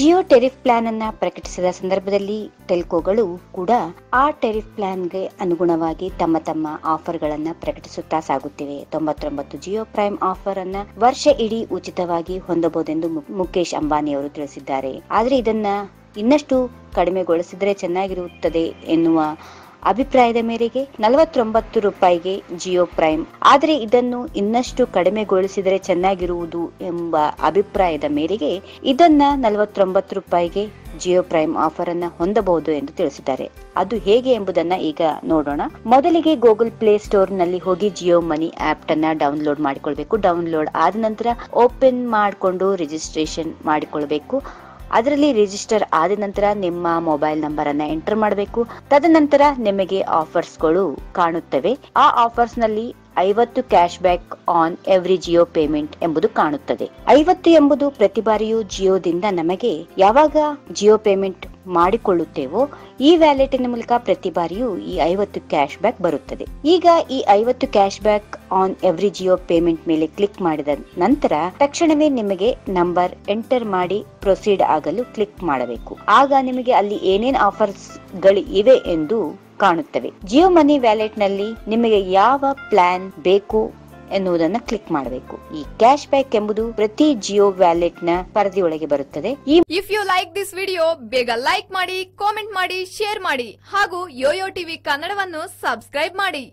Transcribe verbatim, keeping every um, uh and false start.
Jio tariff plan ಅನ್ನ ಪ್ರಕಟಿಸಿದ ಸಂದರ್ಭದಲ್ಲಿ ಟೆಲ್ಕೋಗಳು ಕೂಡ ಆ ಟೆರಿಫ್ ಪ್ಲಾನ್ಗೆ ಅನುಗುಣವಾಗಿ ತಮ್ಮ ತಮ್ಮ ಆಫರ್ಗಳನ್ನು ಪ್ರಕಟಿಸುತ್ತಾ ಸಾಗುತ್ತಿವೆ. ತೊಂಬತ್ತೊಂಬತ್ತು ಜಿಯೋ ಪ್ರೈಮ್ ಆಫರ್ ಅನ್ನ ವರ್ಷ ಇಡೀ ಉಚಿತವಾಗಿ ಹೊಂದಬಹುದೆಂದು ಮುಕೇಶ್ ಅಂಬಾನಿ ಅವರು ತಿಳಿಸಿದ್ದಾರೆ. ಆದರೆ ಇದನ್ನ ಇನ್ನಷ್ಟು ಕಡಿಮೆಗೊಳಿಸಿದ್ರೆ ಚೆನ್ನಾಗಿರುತ್ತದೆ ಎನ್ನುವ ಅಭಿಪ್ರಾಯದ ಮೇರೆಗೆ ನಲವತ್ತೊಂಬತ್ತು ರೂಪಾಯಿಗೆ ಜಿಯೋ ಪ್ರೈಮ್, ಆದರೆ ಇದನ್ನು ಇನ್ನಷ್ಟು ಕಡಿಮೆಗೊಳಿಸಿದರೆ ಚೆನ್ನಾಗಿರುವುದು ಎಂಬ ಅಭಿಪ್ರಾಯದ ಮೇರೆಗೆ ಇದನ್ನ ನಲವತ್ತೊಂಬತ್ತು ರೂಪಾಯಿಗೆ ಜಿಯೋ ಪ್ರೈಮ್ ಆಫರ್ ಅನ್ನ ಹೊಂದಬಹುದು ಎಂದು ತಿಳಿಸಿದ್ದಾರೆ. ಅದು ಹೇಗೆ ಎಂಬುದನ್ನ ಈಗ ನೋಡೋಣ. ಮೊದಲಿಗೆ ಗೂಗಲ್ ಪ್ಲೇ ಸ್ಟೋರ್ ನಲ್ಲಿ ಹೋಗಿ ಜಿಯೋ ಮನಿ ಆಪ್ ಅನ್ನ ಡೌನ್ಲೋಡ್ ಮಾಡಿಕೊಳ್ಬೇಕು. ಡೌನ್ಲೋಡ್ ಆದ ನಂತರ ಓಪನ್ ಮಾಡಿಕೊಂಡು ರಿಜಿಸ್ಟ್ರೇಷನ್ ಮಾಡಿಕೊಳ್ಬೇಕು. ಅದರಲ್ಲಿ ರಿಜಿಸ್ಟರ್ ಆದ ನಂತರ ನಿಮ್ಮ ಮೊಬೈಲ್ ನಂಬರ್ ಅನ್ನ ಎಂಟರ್ ಮಾಡಬೇಕು. ತದನಂತರ ನಿಮಗೆ ಆಫರ್ಸ್ ಗಳು ಕಾಣುತ್ತವೆ. ಆ ಆಫರ್ಸ್ ನಲ್ಲಿ ಐವತ್ತು cash back on every Jio payment ಎಂಬುದು ಕಾಣುತ್ತದೆ. ಐವತ್ತು ಎಂಬುದು ಪ್ರತಿ ಬಾರಿಯೂ ಜಿಯೋದಿಂದ ನಮಗೆ ಯಾವಾಗ ಜಿಯೋ ಪೇಮೆಂಟ್ ಮಾಡಿಕೊಳ್ಳುತ್ತೇವೋ ಈ ವ್ಯಾಲೆಟಿನ ಮೂಲಕ ಪ್ರತಿ ಬಾರಿಯೂ ಈ ಐವತ್ತು ಕ್ಯಾಶ್ ಬ್ಯಾಕ್ ಬರುತ್ತದೆ. ಈಗ ಈ ಐವತ್ತು cash back on every Jio payment ಮೇಲೆ ಕ್ಲಿಕ್ ಮಾಡಿದ ನಂತರ ತಕ್ಷಣವೇ ನಿಮಗೆ ನಂಬರ್ ಎಂಟರ್ ಮಾಡಿ ಪ್ರೊಸೀಡ್ ಆಗಲು ಕ್ಲಿಕ್ ಮಾಡಬೇಕು. ಆಗ ನಿಮಗೆ ಅಲ್ಲಿ ಏನೇನ್ ಆಫರ್ಸ್ ಗಳು ಇವೆ ಎಂದು ಕಾಣುತ್ತವೆ. ಜಿಯೋ ಮನಿ ವ್ಯಾಲೆಟ್ ನಲ್ಲಿ ನಿಮಗೆ ಯಾವ ಪ್ಲಾನ್ ಬೇಕು ಎನ್ನುವುದನ್ನ ಕ್ಲಿಕ್ ಮಾಡಬೇಕು. ಈ ಕ್ಯಾಶ್ ಬ್ಯಾಕ್ ಎಂಬುದು ಪ್ರತಿ ಜಿಯೋ ವ್ಯಾಲೆಟ್ ನ ಪರದಿಯೊಳಗೆ ಬರುತ್ತದೆ. If you like this video ಬೇಗ ಲೈಕ್ ಮಾಡಿ, ಕಾಮೆಂಟ್ ಮಾಡಿ, ಶೇರ್ ಮಾಡಿ ಹಾಗೂ ಯೋಯೋ ಟಿವಿ ಕನ್ನಡವನ್ನು ಸಬ್ಸ್ಕ್ರೈಬ್ ಮಾಡಿ.